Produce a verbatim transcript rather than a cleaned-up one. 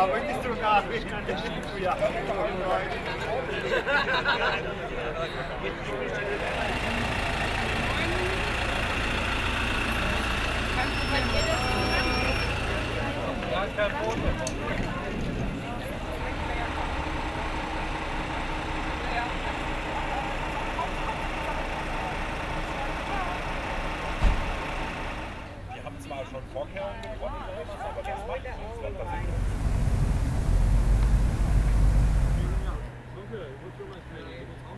Muito estrugado. Wir haben zwar schon vorher gewonnen, aber das macht uns dann passiert. Okay, what's your last name?